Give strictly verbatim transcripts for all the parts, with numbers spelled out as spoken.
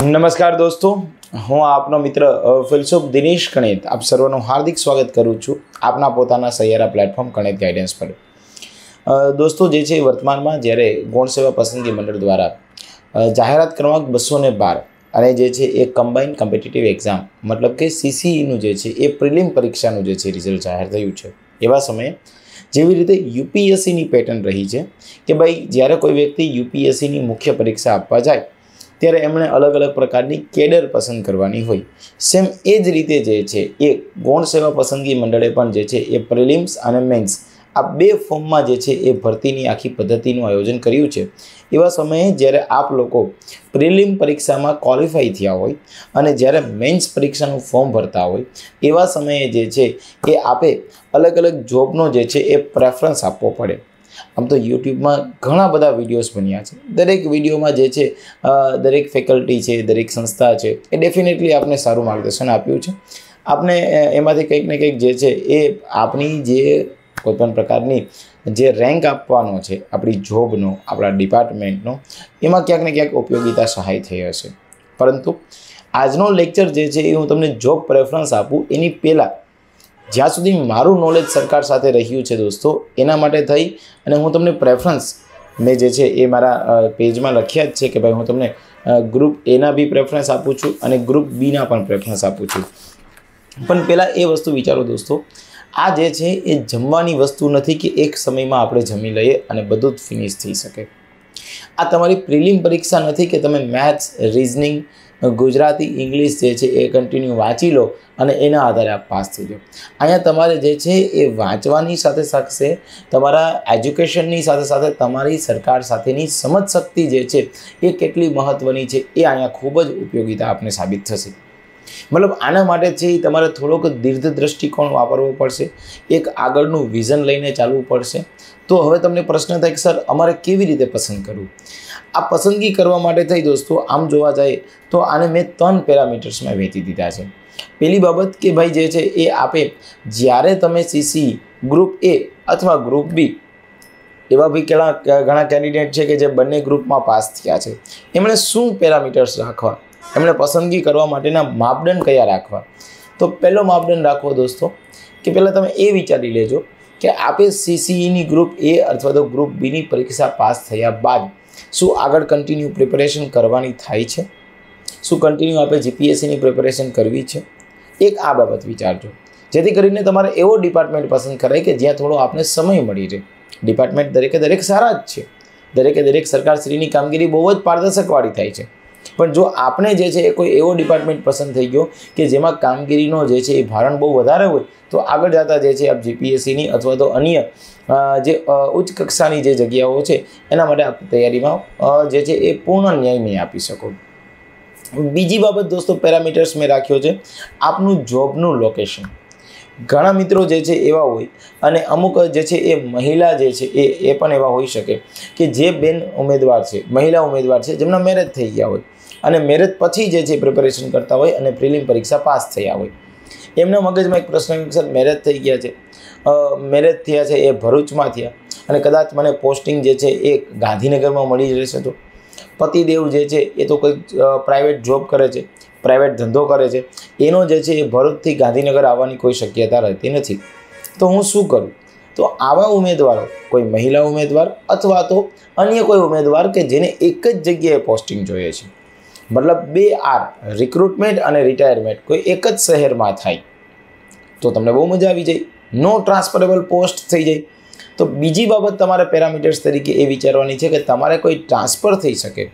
નમસ્કાર દોસ્તો હું આપનો મિત્ર ફિલસૂફ દિનેશ કણેત આપ સર્વનું હાર્દિક સ્વાગત કરું છું આપના પોતાના સહિયારા પ્લેટફોર્મ કણેત ગાઈડન્સ પર। દોસ્તો જે છે વર્તમાનમાં જ્યારે ગૌણ સેવા પસંદગી મંડળ દ્વારા જાહેરાત ક્રમાંક બસો ને બાર અને જે છે એ કમ્બાઇન્ડ કોમ્પિટિટિવ એક્ઝામ મતલબ કે સીસીઈનું જે છે એ પ્રિલિમ પરીક્ષાનું જે છે રિઝલ્ટ જાહેર થયું છે એવા સમયે જેવી રીતે યુપીએસસીની પેટર્ન રહી છે કે ભાઈ જ્યારે કોઈ વ્યક્તિ યુપીએસસીની મુખ્ય પરીક્ષા આપવા જાય ત્યારે એમણે अलग अलग प्रकार की केडर पसंद करवानी होय। सेम एज रीते जे छे ए गौण सेवा पसंदगी मंडळे पण जे छे ए प्रिलिम्स अने मेन्स आ बे फॉर्म में जे छे ए भर्तीनी आखी पद्धतिनुं आयोजन कर्युं छे। एवा समये ज्यारे आप लोको प्रिलिम परीक्षा में क्वॉलिफाई थया होय अने ज्यारे मेन्स परीक्षानुं फॉर्म भरता होय एवा समये जे छे ए आपे अलग अलग जॉबनो जे छे ए प्रेफरन्स आपवो पड़े। आम तो यूट्यूब में घणा बधा विडियोज बन्या है, दरेक विडियो में जे छे दरेक फेकल्टी है, दरेक संस्था है, ए डेफिनेटली आपने सारूँ मार्गदर्शन आप्युं छे। आपने एमांथी कंईक ने कंईक जे छे ए आपनी जे कोईपण प्रकारनी जे रैंक आपवानो छे आपणी जॉबनो आपणा डिपार्टमेंटनो एमां क्यांक ने क्यांक उपयोगिता सहाय थई हशे। परंतु आजनो लेक्चर जे छे ए हूँ तमने जॉब प्रेफरन्स आपूँ एनी पहेला ज्यां सुधी मारू नॉलेज सरकार साथे रह्युं छे दोस्तों एना माटे थई अने हूँ तमने प्रेफरन्स में जे छे ए मारा पेज में लख्या ज छे के भाई हूँ तमने ग्रुप ए ना भी प्रेफरन्स आपूँ छूं अने ग्रुप बी ना पण प्रेफरन्स आपूँ छूं। पण पहेला ए वस्तु विचारो दोस्तों आ जे छे ए जमवानी वस्तु नथी कि एक समय में आपणे जमी लईए अने बधुं ज फिनिश थई शके। आ तमारी प्रिलिम परीक्षा नथी कि तमे मैथ्स रीजनिंग गुजराती इंग्लिश जे छे ए कंटीन्यू वाँची लो अने एना आधारे आप पास थी जाओ। अहींया तमारे जे छे ए वाँचवानी साथे साथे तमारा एज्युकेशननी साथे साथे तमारी सरकार साथेनी समझ शक्ति जे छे ए केटली महत्वनी छे ए अहींया खूब ज उपयोगिता आपने साबित थशे। मतलब आना माटे छे तमारे थोड़ोक दीर्घ दृष्टिकोण वापरवो पड़शे, एक आगळनुं विजन लईने चालवुं पड़शे। तो हवे तमने प्रश्न थाय के सर अमारे केवी रीते पसंद करवुं। आ पसंदगी करवा माटे थई दोस्तों आम जोवा जाए तो आने मैं त्रण पेरामीटर्स में वहेंची दीधा छे। पहली बाबत के भाई जे छे ए आपे ज्यारे तमे सीसी ग्रुप ए अथवा ग्रुप बी एवा भी केला घणा कैंडिडेट छे के जे बने ग्रुप में पास थया छे एमणे शुं पेरामीटर्स राखवा, एमणे पसंदगी करवा माटेना मापदंड कया राखवा। तो पहलो मापदंड राखो दोस्तों कि पहला तमे ए विचारी लेजो कि आपे सीसीईनी ग्रुप ए अथवा तो ग्रुप बीनी परीक्षा पास थया बाद शू आगळ कंटीन्यू प्रिपरेशन करवानी थाय छे, शू कंटीन्यू आपणे जीपीएससीनी प्रिपरेशन करवी छे। एक आ बाबत विचारजो जेथी करीने तमारे एवो डिपार्टमेंट पसंद कराय के ज्यां थोड़ो आपने समय मळी रहे। डिपार्टमेंट दरेके दरेक सारा ज छे, दरेके दरेक सरकारश्रीनी कामगीरी बहू ज पारदर्शकवाळी थाय छे। पण जो आपने जे छे कोई एवो डिपार्टमेंट पसंद थई गयो के जेमां कामगीरीनो जे छे ए भारण बहू वधारे होय तो आगळ जता जे छे आप जीपीएससीनी अथवा तो अन्य जे उच्च कक्षानी जे जग्याओ छे एना माटे आप तैयारीमां जे छे ए पूर्ण न्याय आपी शको। बीजी बाबत दोस्तों पेरामीटर्स में राख्यो छे आपनुं जॉबनुं लोकेशन। घणा मित्रों जे छे एवा होय अने अमुक जे छे ए महिला जे छे ए ए पण एवा होई शके के जे बेन उमेदवार छे, महिला उमेदवार छे जेमना मेरेज थई गया होय अने मेरेज पछी जे छे प्रिपरेशन करता होय अने प्रिलिम परीक्षा पास थया होय। एमना मगजमां एक प्रश्न सर मेरेज थई गया छे, मेरेज थया छे ए भरूचमां थया अने कदाच मने पोस्टिंग जे छे ए गांधीनगरमां मळी ज रहेशे। तो पतिदेव जे छे ए तो कोई प्राइवेट जॉब करे छे, प्राइवेट धंधो करे छे, एनो जे छे ए भरूचथी गांधीनगर आववानी कोई शक्यता रहेती नथी। तो हूँ शू करूँ? तो आवा उम्मीदवारों कोई महिला उम्मीदवार अथवा तो अन्य कोई उम्मीदवार के जेने एक ज जग्याए पोस्टिंग जोईए छे मतलब बे आर रिक्रूटमेंट अने रिटायरमेंट कोई एक ज शहर में थाय तो तमने बहुत मजा आई जाए, नो ट्रांसफरेबल पोस्ट थी जाए। तो बीजी बाबत तमारे पेरामीटर्स तरीके ए विचारवानी छे के तमारे कोई ट्रांसफर थी सके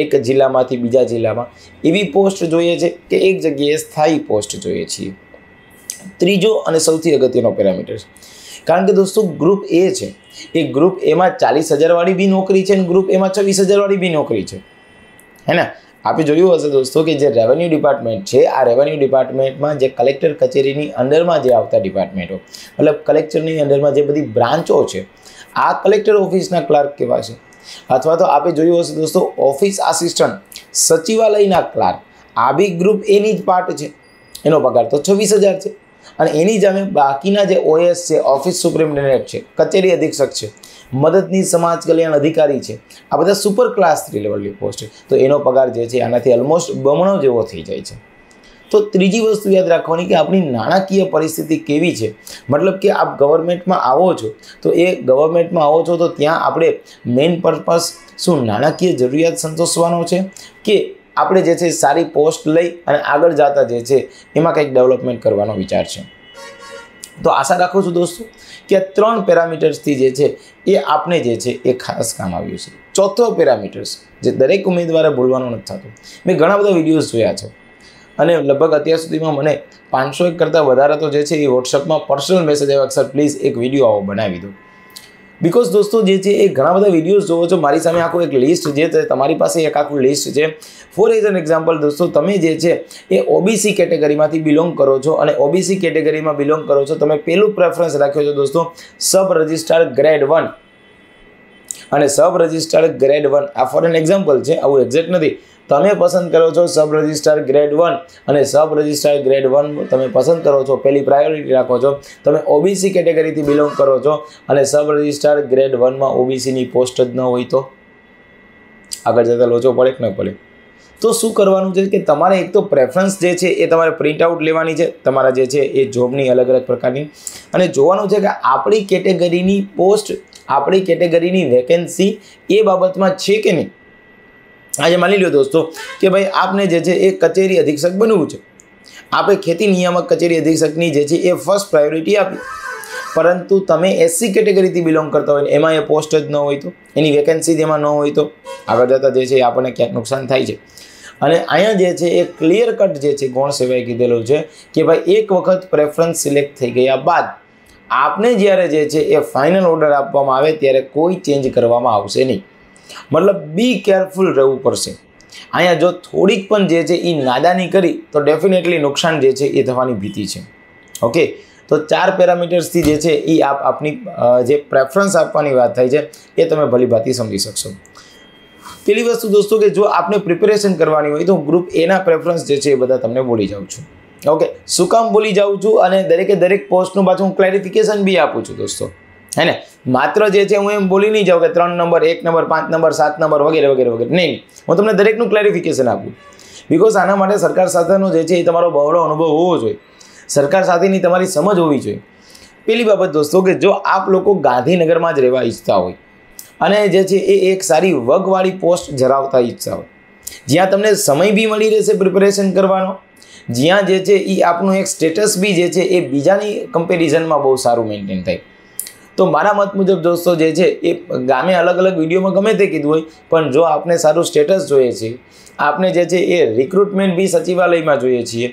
एक जिला में बीजा जिला में एवी पोस्ट जोईए छे कि एक जग्याए स्थायी पोस्ट जोईए छे। तीजो अने सौथी अगत्यनो पेरामीटर्स कारण के दोस्तों ग्रुप ए है ये ग्रुप ए में चालीस हज़ार वाली भी नौकरी है, ग्रुप ए में छवीस हज़ार वाली भी नौकरी है, है ना। आपे जोयुं हशे दोस्तों कि जे रेवन्यू डिपार्टमेंट है आ रेवन्यू डिपार्टमेंट में जे कलेक्टर कचेरीनी अंडर में जे आवता डिपार्टमेंटो मतलब कलेक्टरनी अंडर में जे बधी ब्रांचो है आ कलेक्टर ऑफिसना क्लार्क केवा छे अथवा तो आपे जोयुं हशे दोस्तों ऑफिस आसिस्टंट सचिवालयना क्लार्क आ बी ग्रुप ए नी ज पार्ट है, एनो पगार तो छवीस हज़ार है। और एनी जामे बाकीना जे ओएस है, ऑफिस सुप्रिन्टेन्डन्ट है, कचेरी अधीक्षक है મદદનીશ સમાજ કલ્યાણ અધિકારી છે। આ બધા સુપર ક્લાસ થ્રી લેવલની પોસ્ટ છે, તો એનો પગાર જે છે આનાથી ઓલમોસ્ટ બમણો જેવો થઈ જાય છે। तो तीजी वस्तु याद रखनी कि अपनी नाणाकीय परिस्थिति केवी है, मतलब कि आप गवर्मेंट में आवो छो तो ये गवर्मेंट में आवो छो तो त्यां आपणे मेन पर्पस शू नाणाकीय जरूरियात संतोषवानो छे कि आपणे जे छे सारी पोस्ट लई अने आगळ जाता जे छे एमां कंईक डेवलपमेंट करवानो विचार छे। तो आशा राखुं छुं दोस्तों कि आ त्रण पेरामीटर्सथी जे छे ए आपने जे छे ए खास काम आव्युं छे। चौथो पेरामीटर्स जे दरेक उम्मीदवारे भूलवानो नथी थतो, मैं घणा बधा विडियोज जोया छे अने लगभग अत्यार सुधीमां मने पांच सौ एक करता वधारे तो जे छे ए व्हाट्सएप में पर्सनल मैसेज आव्या सर प्लीज एक विडियो आवो बनावी दो। बिकॉज दोस्तों जे छे ए घणा बधा विडियोज जोवो छो, मारी सामे आखो एक लिस्ट जे छे, तमारी पासे एक आखो लिस्ट छे। फॉर एज एन एक्जाम्पल दोस्तों, तमे जे छे ए ओबीसी केटेगरीमांथी बिलोंग करो छो अने ओबीसी केटेगरी में बिलोंग करो छो, तमे पेलुं प्रेफरन्स राख्यो छो दोस्तों सब रजिस्ट्रार ग्रेड वन अने सब रजिस्ट्रार ग्रेड वन। आ फॉर एन एक्जाम्पल छे, आवुं एक्जेक्ट नथी। तमे पसंद करो छो सब रजिस्ट्रार ग्रेड वन अने सब रजिस्ट्रार ग्रेड वन तमे पसंद करो छो, पहली प्रायोरिटी राखो छो। तमे ओबीसी केटेगरी थी बिलोंग करो छो अने सब रजिस्ट्रार ग्रेड वन में ओबीसी नी पोस्ट ज न होय तो आगळ जता लोचो पड़े के न पड़े। तो शुं करवानुं छे कि तमारे एक तो प्रेफरन्स जे छे ए तमारे प्रिंट आउट लेवानी छे, तमारा जे छे ए जॉबनी अलग अलग प्रकारनी, अने जोवानुं छे के आपणी केटेगरीनी पोस्ट आपणी केटेगरीनी वेकेंसी ए बाबतमां छे के नहीं। आज मान लो दोस्तों कि भाई आपने जे एक कचेरी अधीक्षक बनवू है, आप खेती नियामक कचेरी अधीक्षक की जी ए फर्स्ट प्रायोरिटी आपी, परंतु तमे एससी केटेगरी थी बिलोंग करता हो एमां ए पोस्ट ज न हो तो एनी वेकेंसी जेमां न हो तो आगळ जता जे छे आपणे क्यांक नुकसान थाय छे। अने आया जे छे एक क्लियर कट जे छे गौण सेवाए कीधेलुं छे कि भाई एक वखत प्रेफरन्स सिलेक्ट थई गया बाद आपने ज्यारे जे छे ए फाइनल ऑर्डर आपवामां आवे त्यारे कोई चेन्ज करवामां आवशे नहीं। मतलब बी केरफुल रहू पड़ से। अँ जो थोड़ीक पण जे छे ई नादानी करी तो डेफिनेटली नुकसान जे छे ए थवानी भीति छे। ओके, तो चार पेरामीटर्स थी जे छे ई आप आपनी जे प्रेफरन्स आपवानी वात थई छे ए तमे भली भांति समझी शकशो। पेली वस्तु दोस्तों कि जो आपने प्रिपेरेशन करवानी होय तो ग्रुप ए ना प्रेफरन्स जे छे ए बधा तमने बोली जाऊं छूं। ओके, शुं काम बोली जाऊं छूं अने दरेके दरेक पोस्टनुं पाछुं हूँ क्लेरिफिकेशन बी आपूं छूं दोस्तों, है ने। मात्र जे छे हूँ एम बोली नहीं जाऊँ कि त्रण नंबर एक नंबर पांच नंबर सात नंबर वगैरह वगैरह वगैरह, नहीं, हूँ तमने दरेकनुं क्लेरिफिकेशन आपूँ। बिकॉज आना माटे सरकार साथेनो जे छे ए तमारो बहोळो अनुभव होवो जोईए, सरकार साथेनी तमारी समझ होवी जोईए। पेली बाबत दोस्तों कि जो आप लोग गांधीनगर में ज रहेवा इच्छता होय अने जे छे ए एक सारी वगवाळी पोस्ट धरावता इच्छता होय ज्यां तमने समय बी मळी रहेशे प्रिपरेशन करवानो, ज्यां जे छे ई आपनुं एक स्टेटस बी जे छे ए बीजानी कम्पेरिजन में बहुत सारूँ मेन्टेन थाय। तो मारा मत मुजब दोस्तों जे छे ए गामे अलग अलग विडियो में गमे ते कीधुं होय पण जो आपने सारू स्टेटस जोईए छे, आपने जे छे ए रिक्रूटमेंट बी सचिवालय में जोईए छे,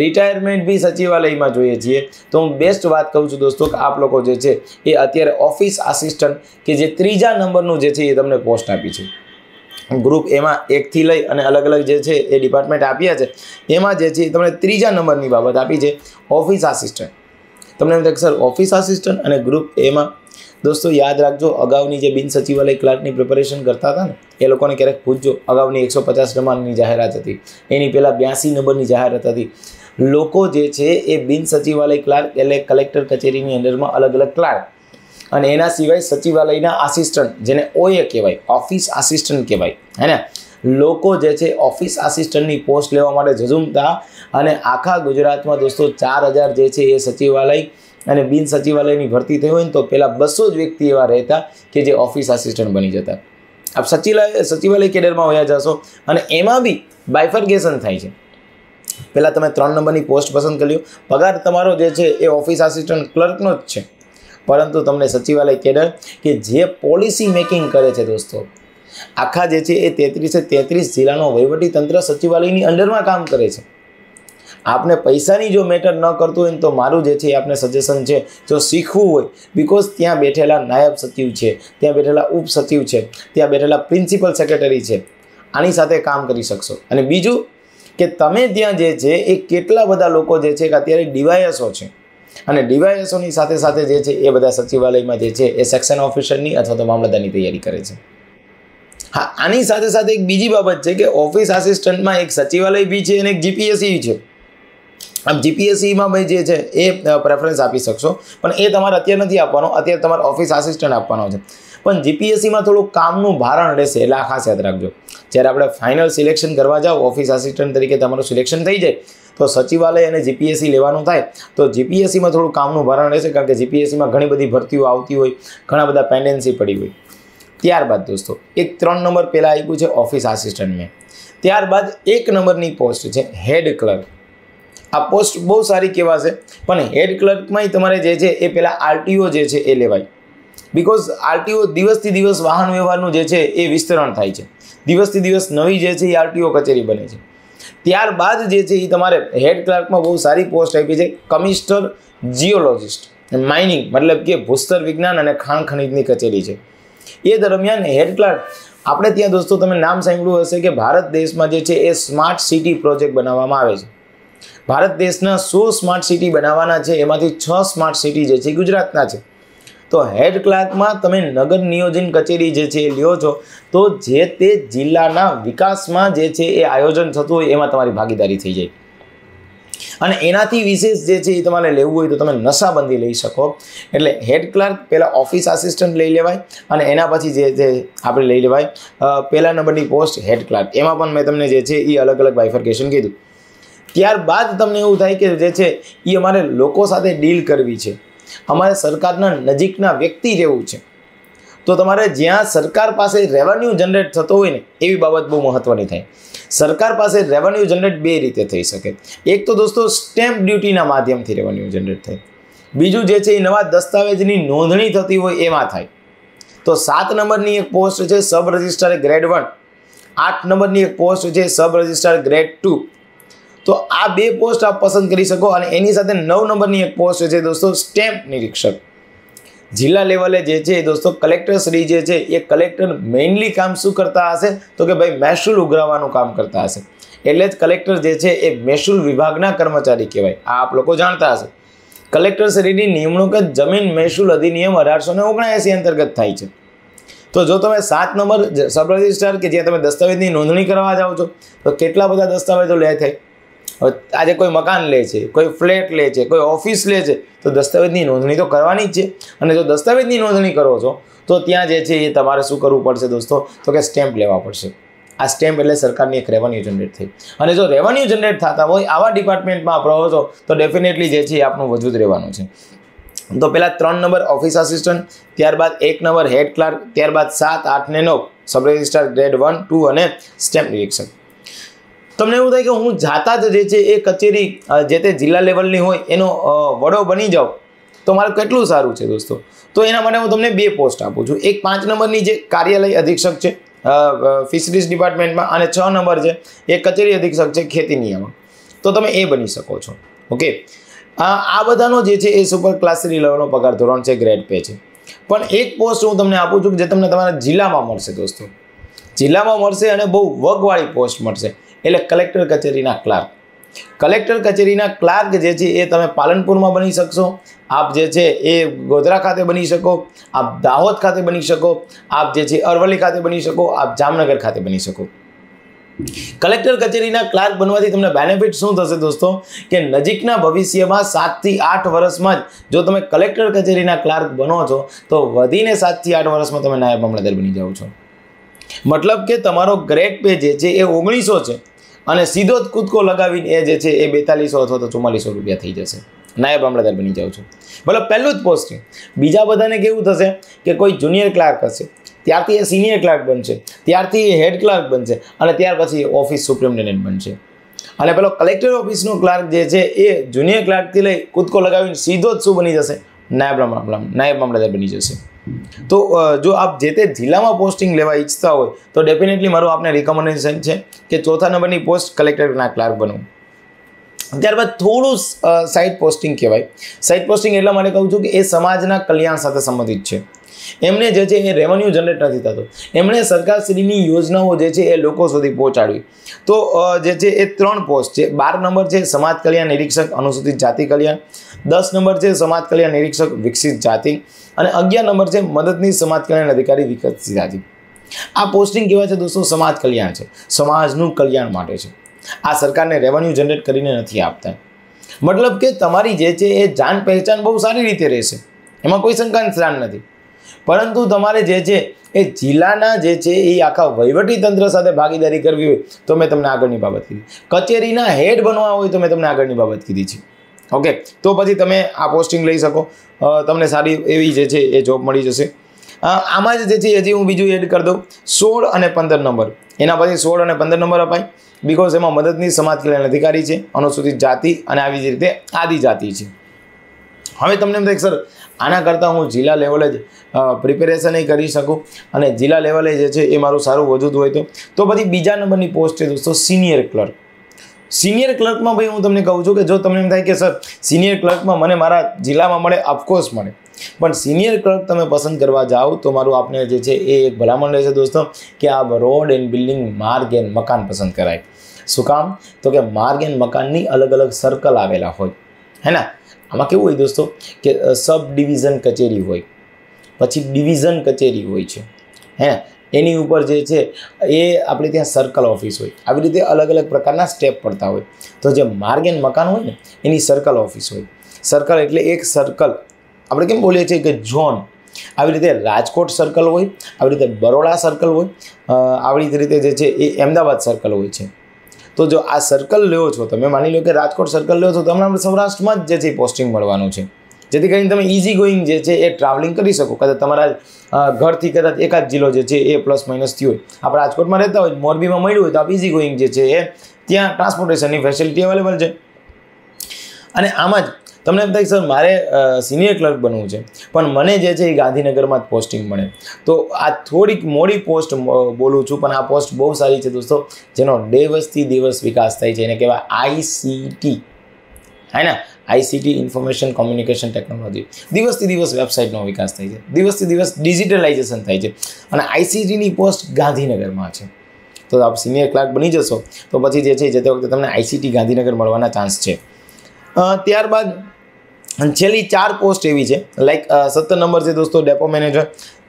रिटायरमेंट बी सचिवालय में जोईए छे, तो हूँ बेस्ट बात कहूँ छूँ दोस्तों कि आप लोग जे छे ए अत्यारे ऑफिस आसिस्टंट के जे त्रीजा नंबरनुं जे छे ए तमने पोस्ट आपी छे। ग्रुप ए में एक थी लई अने अलग अलग जे छे ए डिपार्टमेंट आप्या छे, एमां जे छे तमने त्रीजा नंबरनी बाबत आपी छे ऑफिस आसिस्टंट। तमने एम सर ऑफिस आसिस्टंट अने ग्रुप ए में दोस्तों याद रखो अगाऊनी जे बिन सचिवालय क्लार्कनी प्रिपरेशन करता था ने ए लोकोने क्यारेक पूछजो, अगाऊनी एक सौ पचास नंबरनी जाहेरात हती, एनी पहेला ब्यासी नंबरनी जाहेरात हती। लोको जे छे ए बिन सचिवालय क्लार्क एटले कलेक्टर कचेरीनी अंदरमां अलग अलग क्लार्क अने एना सिवाय सचिवालयना आसिस्टंट जेने ओए कहेवाय, ऑफिस आसिस्टंट कहेवाय, है ने। लोको जे छे ऑफिस आसिस्टंटनी पोस्ट लेवा माटे झझूमता अने आखा गुजरात में दोस्तों चार हज़ार जे छे ए सचिवालय अने बिन सचिवालयनी भर्ती थई होय तो पहेला बसो ज व्यक्ति एवा रहेता के जे ऑफिस आसिस्टंट बनी जता। आप सचिवालय सचिवालय केडर में होया जाशो अने एमां बी बायफर्गेशन थाय छे। पहेला तमे त्रण नंबरनी पोस्ट पसंद करी लो, पगार तमारो जे छे ए ऑफिस आसिस्टंट क्लर्कनो ज छे, परंतु तमने सचिवालय केडर के जे पॉलिसी मेकिंग करे छे दोस्तों, आखा जे छे ए तेत्रीसे तेत्रीस जिलानो वहीवटी तंत्र सचिवालयनी अंडरमां काम करे छे। आपने पैसानी जो मेटर न करतो होय तो मारू जे छे आपने सजेशन छे जो शीखवू होय, बिकॉज त्यां बैठेला नायब सचिव छे, त्यां बैठेला उप सचिव छे, त्यां बैठेला प्रिंसिपल सेक्रेटरी छे, आनी साथे काम करी शकशो। अने बीजू के तमे त्यां जे छे ए केटला बधा लोको जे छे के अत्यारे डीवायएसओ छे अने डीवायएसओनी साथे साथे जे छे ए बधा सचिवालयमां जे छे ए सेक्शन ऑफिसरनी अथवा तो मामलतदारनी तैयारी करे छे। हाँ, आनी साथे साथे एक बीजी बाबत है कि ऑफिस आसिस्टंट में एक सचिवालय भी है एक जीपीएसई है। अब जीपीएसई में भाई जे है ए प्रेफरन्स आपी शकशो, पण ए तमारे अत्यार नथी आपवानो, अत्यार तमारे ऑफिस आसिस्टंट आपवानो छे। पण जीपीएससी में थोड़ा कामनु भारण रहेशे एटले आ खास याद राखजो। ज्यारे आपणे फाइनल सिलेक्शन करवा जाओ, ऑफिस आसिस्टंट तरीके तमारुं सिलेक्शन थई जाय तो सचिवालय अने जीपीएससी लेवानुं थाय तो जीपीएससी में थोड़ा कामनु भारण रहेशे, कारण के जीपीएससी में घणी बधी भरतीओ आवती होय, घणा बधा पेन्डेंसी पड़ी होय। त्यारबाद दोस्तों एक त्रण नंबर पहला आव्युं छे ऑफिस आसिस्टंट में। त्यारबाद एक नंबर नी पोस्ट छे हेड क्लर्क। आ पोस्ट बहुत सारी कहवाशे पण हेड क्लर्क में तमारे जे छे ए पहेला आरटीओ जे छे ए लेवाय, बिकॉज आरटीओ दिवस थी दिवस वाहन व्यवहारनुं जे छे ए विस्तरण थाय छे, दिवस थी दिवस नवी जे छे ए आरटीओ कचेरी बने छे। त्यारबाद जे छे ए तमारे हेड क्लर्क में बहुत सारी पोस्ट आपी छे कमिश्नर जियोलॉजिस्ट, माइनिंग मतलब कि भूस्तर विज्ञान अने खाण खनिजनी कचेरी छे। ए दरमियान हेड क्लर्क आपणे त्यां दोस्तों तमे नाम सांभळ्युं हशे कि भारत देश में जे छे ए स्मार्ट सिटी प्रोजेक्ट बनाववामां आवे छे। भारत देश में सौ स्मार्ट सिटी बनावाना है, एमांथी छ स्मार्ट सिटी जे छे गुजरातना छे। तो हेड क्लर्क में तमे नगर नियोजन कचेरी जे छे ल्यो छो तो जे ते जिल्लाना विकास में जे छे ए आयोजन थतुं होय एमां तमारी भागीदारी थई जाय। अने एनाथी विशेष जे छे ए तमारे लेवुं होय तो तमे नशाबंदी लई शको। एटले हेड क्लर्क पहला ऑफिस आसिस्टंट लई लेवाय अने एना पछी जे जे आपणे लई लेवाय पहला नंबरनी पोस्ट हेड क्लर्क। एमां पण मे तमने जे छे ए अलग अलग बाइफर्केशन कीधुं। त्यारबाद तमने एवुं थाय के जे छे ए अमारे लोको साथे डील करवी छे, अमारे सरकारना नजीकना व्यक्ति रहेवुं छे। तो तमारे ज्यां सरकार पासे रेवन्यू जनरेट थतो होय ने एवी बाबत बहु महत्वनी थाय। सरकार पासे रेवन्यू जनरेट बे रीते थई शके, एक तो दोस्तों स्टेम्प ड्यूटीना माध्यमथी रेवन्यू जनरेट थाय, बीजुं जे छे ए नवा दस्तावेजनी नोंधणी थती होय एमां थाय। तो सात नंबरनी एक पोस्ट छे सब रजिस्ट्रार ग्रेड वन, आठ नंबरनी एक पोस्ट छे सब रजिस्ट्रार ग्रेड टू। तो आ बे पोस्ट आप पसंद करी सको। और एनी साथे नौ नंबरनी एक पोस्ट छे दोस्तों स्टेम्प निरीक्षक। जिला लेवले जे छे दोस्तों कलेक्टर श्री जे छे ये कलेक्टर मेनली काम शुं करता हशे तो कि भाई महसूल उघरावानुं काम करता हशे, एटले ज कलेक्टर जे छे ए महसूल विभागना कर्मचारी कहेवाय। आ आप लोको जाणता हशो। कलेक्टर श्रीनी निमणूक जमीन महसूल अधिनियम अठार सौ ओगण एसी अंतर्गत थाय छे। तो जो तमे सात नंबर सब रजिस्ट्रार के जे तमे दस्तावेजनी नोंधणी करवा जाओ छो तो केटला बधा दस्तावेजो ले थाय। आज कोई मकान ले छे, कोई फ्लेट ले छे, कोई ऑफिस ले छे तो दस्तावेजनी नोंधणी तो करवानी ज छे। अने जो दस्तावेजनी नोंधणी करो छो तो त्यां जे छे ए तमारे शुं करवुं पड़शे दोस्तों तो के स्टेम्प लेवा पड़शे। आ स्टेम्प एटले सरकारनी एक रेवन्यू जनरेट थई अने जो रेवन्यू जनरेट थता होय आवा डिपार्टमेंटमां आप रहो छो तो डेफिनेटली जे छे आपनुं वजूद रहेवानुं छे। तो पहला त्रण नंबर ऑफिस आसिस्टंट, त्यारबाद एक नंबर हेड क्लर्क, त्यारबाद सात आठ ने नौ सब रजिस्ट्रार ग्रेड वन टू अने स्टेम्प निरीक्षक। तमने एवुं थाय के हूँ जाता जे छे ए कचेरी जे ते जिला लेवलनी होय एनो वडो बनी जाऊँ तो मारुं केटलुं सारूं छे दोस्तों। तो एना माटे हूँ तमने बे पोस्ट आपूं छूं। एक पांच नंबरनी जे कार्यालय अधीक्षक छे फिशरीज डिपार्टमेंट में, अने छ नंबर छे ए कचेरी अधीक्षक छे खेती नियामक, तो तमे ए बनी शको छो। ओके, आ बधानो जे छे ए सुपर क्लास थ्री लेवलनो पगार धोरण छे, ग्रेड पे छे। पण एक पोस्ट हूँ तमने आपूं छूं जे तमने तमारा जिल्लामां मळशे दोस्तों, जिल्लामां मळशे अने बहू वगवाळी पोस्ट मळशे। एटले कलेक्टर कचेरीना क्लार्क। कलेक्टर कचेरीना क्लार्क जे छे ए तमे पालनपुर में बनी शकशो, आप जे छे ए गोधरा खाते बनी शको, आप दाहोद खाते बनी शको, आप जे छे अरवली खाते बनी शको, आप जामनगर खाते बनी शको। कलेक्टर कचेरीना क्लार्क बनवाथी तमने बेनिफिट शुं थशे दोस्तों के नजीकना भविष्यमां सात थी आठ वर्षमां ज जो तमे कलेक्टर कचेरीना क्लार्क बनो छो तो वधीने सात थी आठ वर्षमां तमे नायब मामलतदार बनी जाओ छो। मतलब कि तमारो ग्रेड पे जे छे ए ओगणीसो छे अने सीधो ज कूदको लगावीने ए जे छे ए बेतालीसो अथवा तो चुम्मालीसो रूपिया थई जशे, नायब मामलतदार बनी जाओ छो। भले पहलुं ज पोस्टिंग। बीजा बधाने केवुं थशे के कोई जूनियर क्लार्क हशे, त्यारथी ए सीनियर क्लार्क बनशे, त्यारथी ए हेड क्लार्क बनशे अने त्यार पछी ऑफिस सुपरिन्टेन्डન્ટ बनशे। अने पेलो कलेक्टर ऑफिसनो क्लार्क जे छे ए जूनियर क्लार्कथी लई कूदको लगावीने सीधो ज शुं बनी जशे, नायब नायब मामलतदार बनी जशे। तो जो आप जेते जिला में पोस्टिंग लेवा इच्छता हो तो डेफिनेटली मारो आपने रिकमेंडेशन है कि चौथा नंबर की पोस्ट कलेक्टर ना क्लार्क बनो। त्यारबाद थोड़ू साइड पोस्टिंग कहवाय। साइड पोस्टिंग एटला माटे कहूं छूं कि ए समाजना कल्याण साथे संबंधित है, एमने जे छे ए रेवन्यू जनरेट नथी थतो, एमने सरकार श्रीनी योजनाओ जे छे ए लोको सुधी पहोंचाडवी। तो जे छे ए त्रण पोस्ट छे। बार नंबर छे समाज कल्याण निरीक्षक अनुसूचित जाति कल्याण, दस नंबर छे समाज कल्याण निरीक्षक विकसित जाति अने अगियार नंबर छे मददनीश समाज कल्याण अधिकारी विकसित जाति। आ पोस्टिंग केवा छे दोस्तों समाज कल्याण छे, समाजनुं कल्याण माटे छे। आ सरकारने रेवन्यू जनरेट करीने नथी आपता, मतलब के तमारी जे छे ए जान पहचान बहुत सारी रीते रहेशे, एमां कोई शंकास्पद नहीं। परंतु तमारे जे छे ए जिल्लाना जे छे ए आखा वहीवटी तंत्र साथे भागीदारी करवी होय तो मैं तमने आगळनी बाबत कीधी। कचेरीना हेड बनवा होय तो मैं तमने आगळनी बाबत कीधी छे। ओके तो पछी तमे आ पोस्टिंग लई शको, तमने सारी एवी जे छे ए जॉब मळी जशे। आमां ज जे छे हजी हूँ बीजू एड कर दऊँ सोळ अने पंदर नंबर, एना पछी सोळ अने पंदर नंबर अपाय बिकॉज एमां मददनीश समाज कल्याण अधिकारी छे, अनुसूचित जाति अने आवी ज रीते आदिजाति छे। हवे तमने एम सर आना करता हूँ जिला लेवले ज प्रिपेरेशन ही करी सकूँ और जिला लेवले जे छे ए मारू सारू वजूद होय तो तो पछी बीजा नंबरनी पोस्ट छे दोस्तों सीनियर क्लर्क। सीनियर क्लर्क में भाई हूँ तमने कहूँ छूँ कि जो तमने एम थाय के सर सीनियर क्लर्क में मने मारा जिला में मळे ऑफकोर्स मळे, पण सीनियर क्लर्क तमे पसंद करवा जाओ तो मारू आपने जे छे ए एक भलामण रहेशे दोस्तों कि आप रोड एंड बिल्डिंग मार्ग एंड मकान पसंद कराय। शुं काम तो कि मार्ग एंड मकाननी अलग अलग सर्कल आवेला होय, है ना। आमां केवुं होय दोस्तों कि सब डिविजन कचेरी होय, पछी डिविजन कचेरी होय छे, है एनी उपर जे छे ए आपणे त्यां सर्कल ऑफिस होय। आवी रीते अलग अलग प्रकारना स्टेप पड़ता होय। तो जे मार्ग एंड मकान होय ने एनी सर्कल ऑफिस होय। सर्कल एटले एक सर्कल आपणे केम बोलीए छीए कि झोन। आवी रीते राजकोट सर्कल होय, आवी रीते बरोड़ा सर्कल होय, आवी रीते जे छे ए अमदावाद सर्कल होय छे। तो जो आ सर्कल लो छो तमे, मानी लो कि राजकोट सर्कल लो छो तो तमने सौराष्ट्र में जे छे पोस्टिंग मळवानुं छे, जेथी करीने तमे ईजी गोइंग जे छे ए ट्रावलिंग करी शको। कदाच तमारा घरथी कदाच एकाद जिल्लो जे छे ए प्लस माइनस थी होय, आप राजकोट में रहता होय मोरबी में मळ्युं होय तो आप ईजी गोइंग जे छे ए त्यां ट्रांसपोर्टेशननी फेसिलिटी अवेलेबल छे। अने आमां ज तमने एम थाय सर मारे सीनियर क्लर्क बनवुं छे पण मने जे छे ए गांधीनगर में पोस्टिंग मळे तो आ थोड़ीक मोड़ी पोस्ट बोलूँ छूँ, पण आ पोस्ट बहुत सारी छे दोस्तों जेनो दिवसथी दिवस विकास थाय छे। एने कहेवाय आईसीटी, है ना, आईसीटी इन्फॉर्मेशन कम्युनिकेशन टेक्नोलॉजी। दिवसथी दिवस वेबसाइटनो विकास थाय छे, दिवसथी दिवस डिजिटलाइजेशन थाय छे अने आईसीटीनी पोस्ट गांधीनगर में छे। तो आप सीनियर क्लर्क बनी जशो तो पछी जे छे जते वखते तमने आईसीटी गांधीनगर मळवाना चांस छे। त्यारबाद छेल्ली चार पोस्ट एवी है लाइक सत्तर नंबर से दोस्तों डेपो मैनेजर,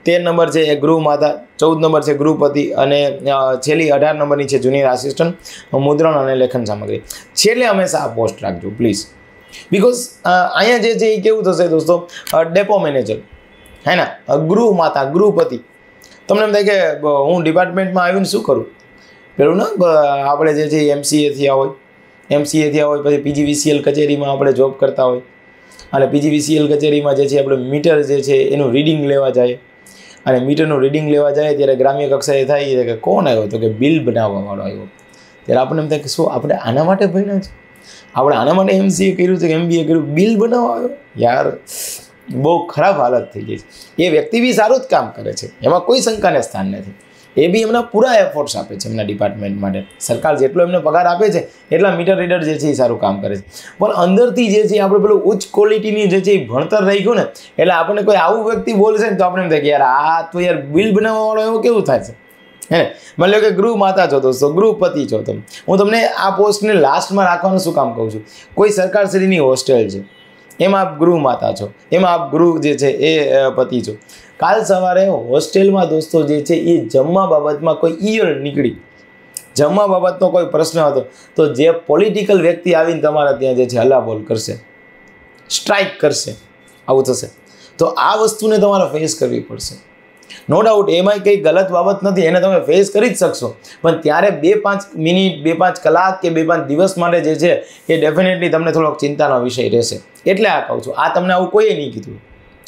तेर नंबर से गृह माता, चौदह नंबर से गृहपति और छेल्ली अठार नंबर है जूनियर आसिस्टंट मुद्रण और लेखन सामग्री। छेल्ले हमेशा आ पोस्ट राखजो प्लीज बिकॉज अँ जे है केवुं थशे दोस्तों डेपो मैनेजर, है ना, गृह माता, गृहपति। तमने एम थाय के हूँ डिपार्टमेंट में आवीने शुं करूँ पेलुं ना आपणे जे छे एमसीए थया होय, एमसीए थया होय पछी पीजीवीसीएल कचेरी में आपणे जॉब करता होय और पीजीवीसीएल कचेरी में जे आपणे मीटर जे छे एनुं रीडिंग लेवा जाए और मीटरनुं रीडिंग लेवा जाए त्यारे ग्राम्य कक्षाए थाय कि कोण आव्यो तो कि बिल बनाववावाळो आव्यो, त्यारे आपणे एम थाय कि शुं आपणे आना माटे भण्या छे, आपणे आना माटे एमसीए कर्युं छे, एमबीए कर्युं, बिल बनाववा आव्यो। यार बहुत खराब हालत थई गई छे। ए व्यक्ति भी सारुं ज काम करे छे, एमां कोई शंकाने स्थान नथी। ए भी एमना पूरा एफोर्ट्स आपे छे एमना डिपार्टमेंट माटे, सरकार जेटलो एमने पगार आपे छे एटला मीटर रीडर जे छे ए सारू काम करे छे, पण अंदरथी जे छे आपणे पेलुं उच्च क्वॉलिटीनी जे छे भणतर राख्युं ने एटले आपणे कोई आवुं व्यक्ति बोलशे ने तो आपणे एम थाय के यार आ तो यार बिल बनाववावाळो एवो केवुं थाय छे, है। मान लो कि गृह माता छो दोस्तों, गृहपति छो तमे, हूँ तमने आ पोस्ट ने लास्ट में राखवानुं शुं काम कहूँ छुं? कोई सरकारश्रीनी होस्टेल छे एमां आप गृह माता छो, एमां आप गृह जे छे ए पति छो। काल सवारे होस्टेल में दोस्तों जे छे ए जमवा बाबत में कोई ईयर निकली, जमवा बाबतनो कोई प्रश्न हतो तो जे पॉलिटिकल व्यक्ति आवीने तमारा त्यां जे छे हल्लाबोल करशे, स्ट्राइक करशे, आवुं थशे। तो आ वस्तुने तमारे फेस करवी पड़शे। नो डाउट एमां कई गलत बाबत नथी, एने तमे फेस करी ज शकशो, पण त्यारे बे पांच मिनिट बे पांच कलाक के बे पांच दिवस माटे जे छे ए डेफिनेटली तमने थोड़ोक चिंतानो विषय रहेशे। एटले आ कहूं छुं, आ तमने आव कोई नहीं कीधुं।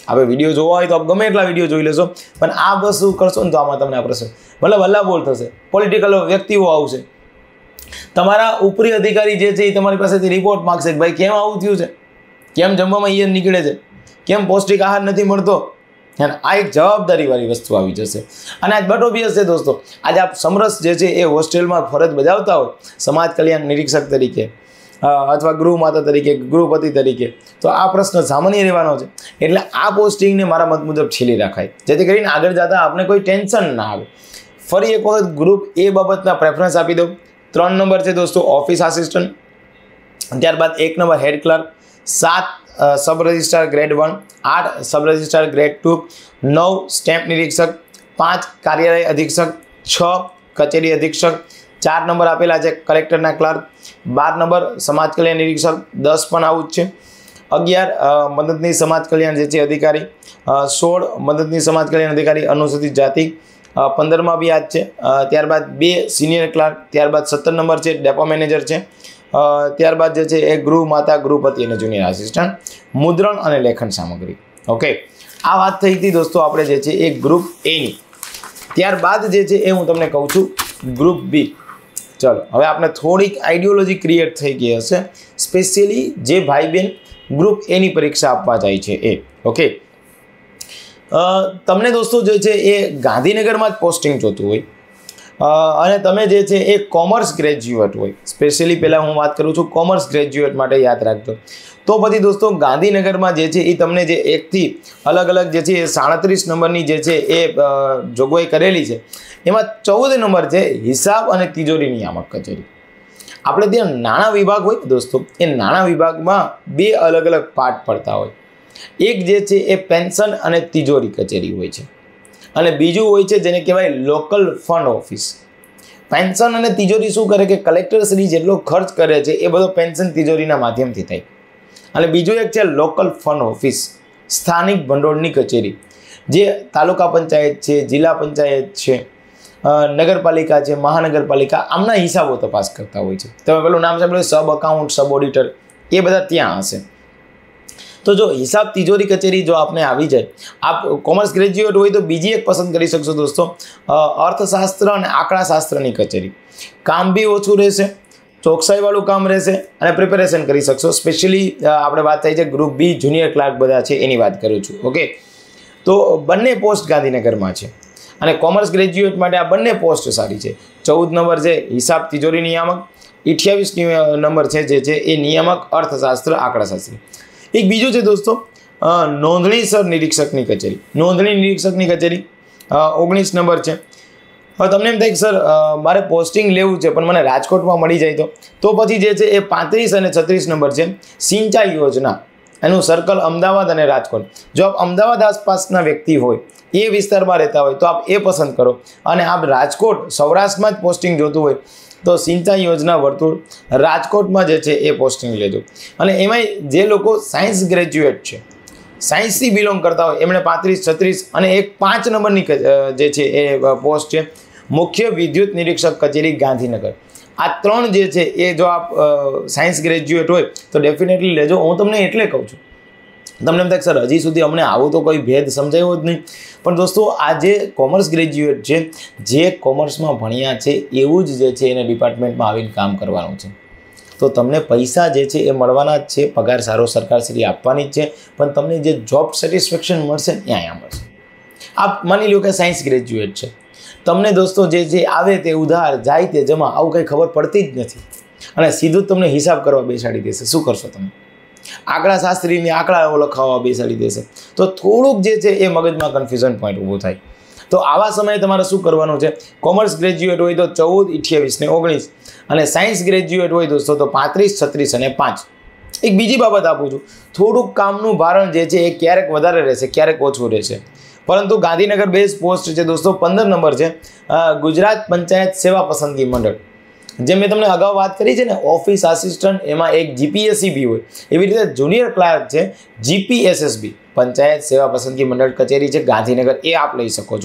आपणे विडियो जोवा होय तो आप गमे एटला विडियो जोई लेशो, पण आ वस्तु करशो ने तो आमां तमने आ प्रश्न मतलब हल्लाबोल थशे, पॉलिटिकल व्यक्तिओ आवशे, तमारा उपरी अधिकारी जे छे ए तमारी पासेथी रिपोर्ट मांगशे के भाई केम आवुं थयुं छे, केम जमवामां ईयर निकळे छे, केम पौष्टिक आहार नथी मळतो, है ना। आ एक जवाबदारी वाली वस्तु आ जैसे आज बट ऑबियस है दोस्तों। आज आप समरस जो होस्टेल में फरज बजावता हो समाज कल्याण निरीक्षक तरीके अथवा गृहमाता तरीके, गृहपति तरीके, तो आ प्रश्न सामान्य रहेवानो छे, एटले आ पोस्टिंग ने मारा मत मुजब छेली राखाय जेथी करीने आगळ जता आपने कोई टेन्शन ना आवे। फरी एक वखत ग्रुप ए बाबतना प्रेफरन्स आपी दो। त्रण नंबर छे दोस्तों ऑफिस आसिस्टंट, त्यारबाद एक नंबर हेड क्लर्क, सात सब रजिस्ट्रार ग्रेड वन, आठ सब रजिस्ट्रार ग्रेड टू, नौ स्टेम्प निरीक्षक, पांच कार्यालय अधीक्षक, छ कचेरी अधीक्षक, चार नंबर आपेला है कलेक्टर क्लर्क, बार नंबर समाज कल्याण निरीक्षक, दस पण आउं ज छे, अगियार मददनीश समाज कल्याण जे छे अधिकारी, सोल मददनीश समाज कल्याण अधिकारी अनुसूचित जाति, पंदर में भी आज है, त्यारबाद बे सीनियर क्लार्क, त्यारबाद सत्तर नंबर है डेपो मैनेजर है, त्यारबाद जे छे ए गृहमाता गृहपति अने जूनियर आसिस्टंट, मुद्रण और लेखन सामग्री। ओके, आ बात थी थी दोस्तों आपणे जे छे ए ग्रुप ए नी। त्यारबाद जे छे ए हूँ तमने कहूँ छूं ग्रुप बी। चलो हवे आपने थोड़ी आइडियोलॉजी क्रिएट थी गई हे, स्पेशियली जे भाई बहन ग्रुप ए नी परीक्षा आपवा जाय छे ए। ओके, तमने दोस्तों जे छे ए गांधीनगर में ज पोस्टिंग जोतुं होय अने तमे जे छे ए कॉमर्स ग्रेज्युएट होय, स्पेशियली पहला हूँ बात करूँ छूं कॉमर्स ग्रेज्युएट माटे याद राखजो। तो पछी दोस्तों गांधीनगर में जे छे ए तमने जे एक थी अलग अलग जे छे साड़ीस नंबरनी जे छे ए जोगवाई करेली छे, एमां चौदह नंबर छे हिसाब अने तिजोरी नियामक कचेरी। आपणे त्यां नाणा विभाग होय दोस्तों, ए नाणा विभाग में बे अलग अलग पार्ट पड़ता होय, एक जे छे ए पेन्शन अने तिजोरी कचेरी होय छे अने बीजू होय छे जेने कहेवाय लोकल फंड ऑफिस। पेन्शन अने तिजोरी शुं करे के कलेक्टर श्री जेटलो खर्च करे छे ए बधो पेन्शन तिजोरीना माध्यमथी थाय, अने बीजू एक छे लोकल फंड ऑफिस स्थानिक भंडोळनी कचेरी, जे तालुका पंचायत छे, जिला पंचायत छे, नगरपालिका है, महानगरपालिका, आमना हिसाबों तपास करता हो। तो पेलू नाम सांभळ्युं सब अकाउंट, सब ऑडिटर, ये बधा त्यां हशे। तो जो हिसाब तिजोरी कचेरी जो आपने आवी जाए, आप कॉमर्स ग्रेज्युएट हो तो बीजी एक पसंद करी सकशो दोस्तों, अर्थशास्त्र और आंकड़ाशास्त्र की कचेरी। काम भी ओछू रहेशे, चौकसाईवाळु काम रहेशे अने प्रिपेरेशन करी सकशो। स्पेशियली आपणे बात थई छे ग्रुप बी जुनियर क्लार्क बधा छे एनी वात करूं छूं। ओके, तो बंने पोस्ट गांधीनगर में है अने कॉमर्स ग्रेज्युएट माटे आ बंने पोस्ट सारी है। चौदह नंबर है हिसाब तिजोरी नियामक, अठावीस नंबर है जे छे ए नियामक अर्थशास्त्र आंकड़ाशास्त्री। एक बीजो है दोस्तों नोंधणीसर निरीक्षक की कचेरी, नोंधणी निरीक्षक की कचेरी ओगनीस नंबर है। हवे तमने एम थाय के सर मारे पोस्टिंग लेवुं छे पण मने राजकोट में मळी जाए तो तो पछी जे छे ए पैंतीस अने छत्रीस नंबर है सिंचाई योजना, एनु सर्कल अमदावाद अने राजकोट। जो आप अमदावाद आसपासना व्यक्ति होय, ये विस्तार में रहता हो तो आप ए पसंद करो, अने आप राजकोट सौराष्ट्र में ज पोस्टिंग जोतुं होय तो सिंचाई योजना वर्तुळ राजकोट में जे छे ए पोस्टिंग लेजो। अने एमांय जे लोको साइंस ग्रेज्युएट छे, साइंस थी बिलोंग करता होय एमणे पैंतीस छत्रीस अने एक पांच नंबरनी जे छे ए पोस्ट है मुख्य विद्युत निरीक्षक कचेरी गांधीनगर। आ त्रण जे छे ए जो आप साइंस ग्रेज्युएट होय तो डेफिनेटली लेजो। हूँ तमने एटले कहूँ छूं, तमने एम सर हजी सुधी अमने आवो तो कोई भेद समझायो ज नहीं, पण दोस्तों आज कॉमर्स ग्रेज्युएट है जे कॉमर्स में भण्या है एवं ज एने डिपार्टमेंट में आवीने काम करवानुं छे। तो तमने पैसा जे छे ए मळवाना ज छे, पगार सारो सरकार श्री आपवानी ज छे, पण तमने जे जॉब सेटिस्फेक्शन मळशे त्यां आया मळशे। आप मानी लो कि साइंस ग्रेज्युएट है, तमने दोस्तों जे जे आवे ते उधार जाए ते जमा, आवुं कंई खबर पड़ती ज नथी अने सीधुं तमने हिसाब करवा बेसाडी देशे। शुं करशो तमे? आंकड़ाशास्त्री ने आंकड़ाओ लखावा बेसाडी देशे। तो थोड़ुंक जे छे ए मगजमां कन्फ्यूजन पॉइंट ऊभो थाय। तो आवा समये तमारे शुं करवानुं छे? कॉमर्स ग्रेज्युएट होय तो चौदह अठावीस ने ओगनीस, अने साइंस ग्रेज्युएट होय दोस्तों तो पैंतीस छत्रीस अने पांच। एक बीजी बाबत आपूं छुं, थोड़ुंक कामनुं भारण जे छे ए क्यारेक वधारे रहेशे, क्यारेक ओछुं रहेशे, परंतु गांधीनगर बेस पोस्ट है दोस्तों पंदर नंबर है गुजरात पंचायत सेवा पसंदगी मंडल। जे मैं तमने अगाऊ बात करी है ऑफिस आसिस्टंट, एम एक जीपीएससी भी हो, रीते जुनियर क्लार्क है जीपीएसएसबी पंचायत सेवा पसंदगी मंडल कचेरी है गांधीनगर, ए आप लई सको।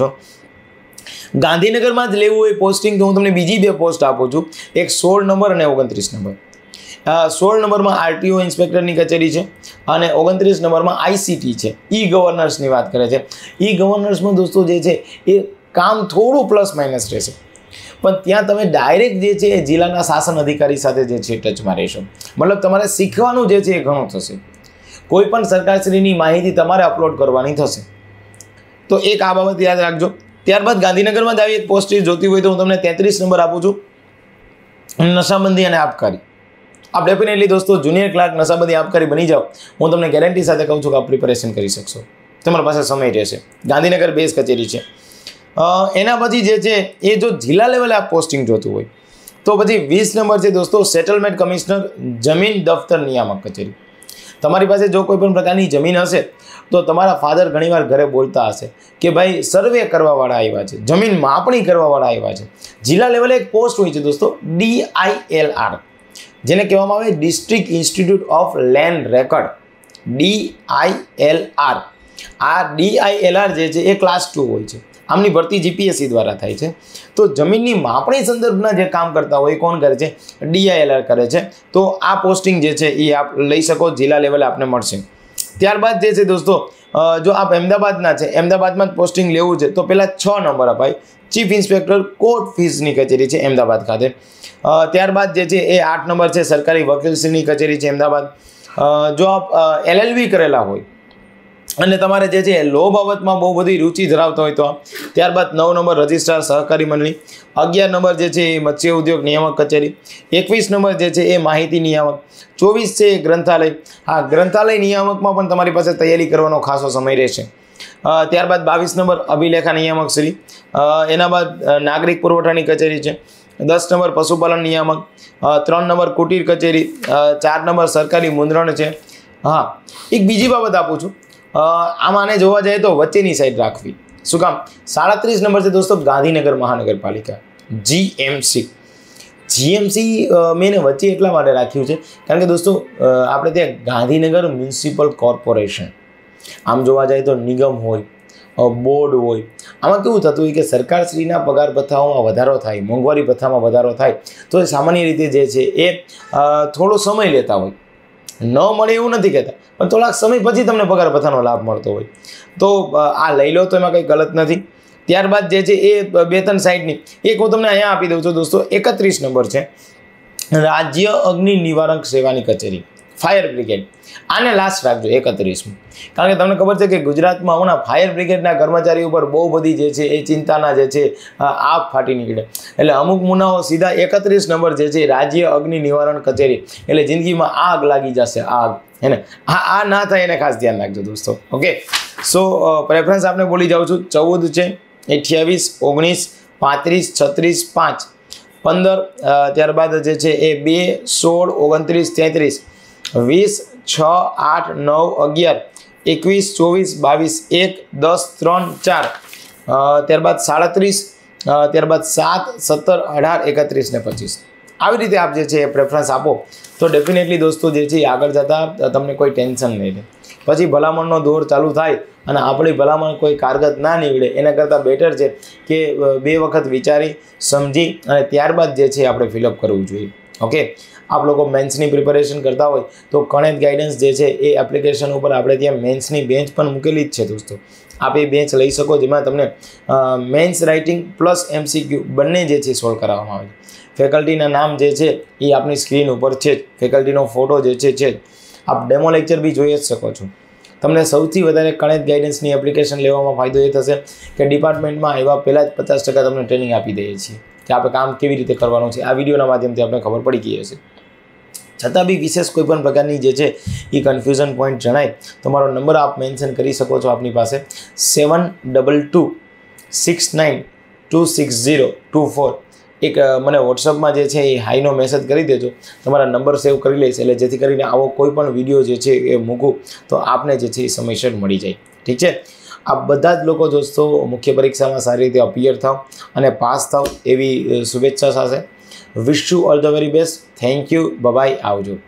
गांधीनगर में ज लेवू पोस्टिंग तो हूँ तमने बीजी बे पोस्ट आपू छूँ, एक सोल नंबर और ओगणत्रीस नंबर। सोल नंबर में आरटीओ इंस्पेक्टर की कचेरी है और ओगणत्रीस नंबर में आईसीटी है, ई गवर्नर्स की बात करे। ई गवर्नर्स में दोस्तों ये काम थोड़ू प्लस माइनस रहेशे, पण त्यां तमे डायरेक्ट जे छे जिलाना शासन अधिकारी साथे जे छे टच में रहेशो, मतलब तमारे शीखवानुं जे छे घणुं थशे, कोईपण सरकारश्रीनी माहिती तमारे अपलोड करवानी थशे। तो एक आ बाबत याद राखजो। त्यारबाद गांधीनगर में आवी एक पोस्ट जोती होय तो हूँ तमने तेत्रीस नंबर आपूं छूं, नशाबंदी अने आबकारी। आप डेफिनेटली दोस्तों जुनियर क्लार्क नशाबंदी आबकारी बनी जाओ, हूँ तमने गेरंटी साथे कहूँ छूं कि आप प्रिपेरेशन करी शकशो, तमारी पासे समय रहेशे। गांधीनगर बेस कचेरी है। एना पछी जे छे ए जो जिला लेवले आप पोस्टिंग जोतुं होय तो पछी वीस नंबर है दोस्तों सेटलमेंट कमिश्नर जमीन दफ्तर नियामक कचेरी। तमारी पासे जो कोईपण प्रकारनी जमीन हशे तो तमारा फादर घणीवार घरे बोलता हशे कि भाई सर्वे करवावाळा आव्या छे, जमीन मापणी करवावाळा आव्या छे। जिला लेवले एक पोस्ट होय छे दोस्तों डी आई एल आर, जेने कहेवामां आवे district institute of land record, D I L R आ डी आई एल आर जे छे क्लास टू होय छे। आमनी भर्ती जीपीएससी द्वारा थाय छे। तो जमीननी मापणी संदर्भना जे काम करता होय कोण करे छे? डी आई एल आर करे छे। तो आ पोस्टिंग जे छे ए आप लई शको, जिला लेवले आपने मळशे। ત્યારબાદ જે છે દોસ્તો જો આપ અમદાવાદના છે, અમદાવાદમાં પોસ્ટિંગ લેવું છે તો પહેલા છ નંબર અપાય, ચીફ ઇન્સ્પેક્ટર કોર્ટ ફીસની કચેરી છે અમદાવાદ ખાતે। ત્યારબાદ જે છે એ આઠ નંબર છે સરકારી વકીલશ્રીની કચેરી છે અમદાવાદ। જો આપ એલએલબી કરેલા હોય અને તમારે જે છે લો બાબતમાં બહુ બધી રુચિ ધરાવતા હોય તો। ત્યારબાદ નવ નંબર રજિસ્ટ્રાર સહકારી મંડળી, અગિયાર નંબર જે છે એ મત્સ્ય ઉદ્યોગ નિયામક કચેરી, એકવીસ નંબર જે છે એ માહિતી નિયામક, ચોવીસ છે એ ગ્રંથાલય। હા, ગ્રંથાલય નિયામકમાં પણ તમારી પાસે તૈયારી કરવાનો ખાસો સમય રહેશે। ત્યારબાદ બાવીસ નંબર અભિલેખા નિયામક શ્રી, એના બાદ નાગરિક પુરવઠાની કચેરી છે, દસ નંબર પશુપાલન નિયામક, ત્રણ નંબર કુટીર કચેરી, ચાર નંબર સરકારી મુદ્રણ છે। હા, એક બીજી બાબત આપું છું, આમાંને જોવા જઈએ તો વચ્ચેની સાઈડ રાખવી। શું કામ? સાડત્રીસ નંબર છે દોસ્તો ગાંધીનગર મહાનગરપાલિકા જીએમસી। જીએમસી મેં એને વચ્ચે એટલા માટે રાખ્યું છે કારણ કે દોસ્તો આપણે ત્યાં ગાંધીનગર મ્યુનિસિપલ કોર્પોરેશન, આમ જોવા જઈએ તો નિગમ હોય, બોર્ડ હોય। આમાં કેવું થતું હોય કે સરકારશ્રીના પગાર ભથ્થાઓમાં વધારો થાય, મોંઘવારી ભથ્થામાં વધારો થાય તો એ સામાન્ય રીતે જે છે એ થોડો સમય લેતા હોય, ન મળે એવું નથી કહેતા પણ થોડાક સમય પછી તમને પગાર ભથ્થાનો લાભ મળતો હોય તો આ લઈ લો, તો એમાં કંઈ ગલત નથી। ત્યારબાદ જે છે એ બે ત્રણ સાઈડની એક હું તમને અહીંયા આપી દઉં છું દોસ્તો, એકત્રીસ નંબર છે રાજ્ય અગ્નિ નિવારક સેવાની કચેરી, ફાયર બ્રિગેડ। આને લાસ્ટ રાખજો એકત્રીસમું, કારણ કે તમને ખબર છે કે ગુજરાતમાં હમણાં ફાયર બ્રિગેડના કર્મચારીઓ પર બહુ બધી જે છે એ ચિંતાના જે છે આપ ફાટી નીકળે, એટલે અમુક મુનાઓ સીધા એકત્રીસ નંબર જે છે રાજ્ય અગ્નિ નિવારણ કચેરી, એટલે જિંદગીમાં આગ લાગી જશે આગ, હે ને? આ આ ના થાય એને ખાસ ધ્યાન રાખજો દોસ્તો। ઓકે, સો પ્રેફરન્સ આપણે બોલી જાઉં છું, ચૌદ છે, અઠ્યાવીસ, ઓગણીસ, પાંત્રીસ, છત્રીસ, પાંચ, પંદર, ત્યારબાદ જે છે એ બે, સોળ, ઓગણત્રીસ, તેત્રીસ, વીસ, છ, આઠ, નવ, અગિયાર, એકવીસ, ચોવીસ, બાવીસ, એક, દસ, ત્રણ, ચાર, ત્યારબાદ સાડત્રીસ, ત્યારબાદ સાત, સત્તર, અઢાર, એકત્રીસ ને પચીસ। આવી રીતે આપ જે છે એ પ્રેફરન્સ આપો તો ડેફિનેટલી દોસ્તો જે છે આગળ જતાં તમને કોઈ ટેન્શન નહીં રહે। પછી ભલામણનો દોર ચાલુ થાય અને આપણી ભલામણ કોઈ કારગત ના નીવડે, એના કરતાં બેટર છે કે બે વખત વિચારી સમજી અને ત્યારબાદ જે છે આપણે ફિલઅપ કરવું જોઈએ। ઓકે, आप लोग मेन्स की प्रिपरेशन करता हो तो कनेट गाइडेंस जे छे ए एप्लिकेशन पर आपणे त्यां मेन्स की बेंच पण मूकेली ज छे दोस्तों। आप ए बेंच लई शको जेमां तमने मेन्स राइटिंग प्लस एमसीक्यू बंने जे छे सोल्व कराववामां आवे छे। फेकल्टीना नाम जे छे ए आपनी स्क्रीन उपर छे, फेकल्टीनो फोटो जे छे छे, आप डेमो लेक्चर भी जोई शको छो। तमने सौथी वधारे कनेट गाइडेंसनी एप्लिकेशन लेवामां फायदो ए थशे के डिपार्टमेंटमां आव्या पहेला ज पचास टका तमने ट्रेनिंग आपी दઈએ છીએ કે આપણે કામ કેવી રીતે કરવાનું છે, આ વિડીયોના માધ્યમથી આપણે ખબર પડી ગઈ હશે। છતાં બી વિશેષ કોઈપણ પ્રકારની જે છે એ કન્ફ્યુઝન પોઈન્ટ જણાય તો મારો નંબર આપ મેન્શન કરી શકો છો આપની પાસે seven double two six nine two six zero two four. એક મને વોટ્સઅપમાં જે છે એ હાઈનો મેસેજ કરી દેજો, તમારા નંબર સેવ કરી લઈશ એટલે જેથી કરીને આવો કોઈપણ વિડીયો જે છે એ મૂકું તો આપને જે છે એ સમયસર મળી જાય। ઠીક છે, आप બધા જ લોકો દોસ્તો મુખ્ય પરીક્ષામાં સારી રીતે અપિયર થાવ અને પાસ થાવ એવી શુભેચ્છા સાથે wish you all the very best. Thank you, bye, આવજો।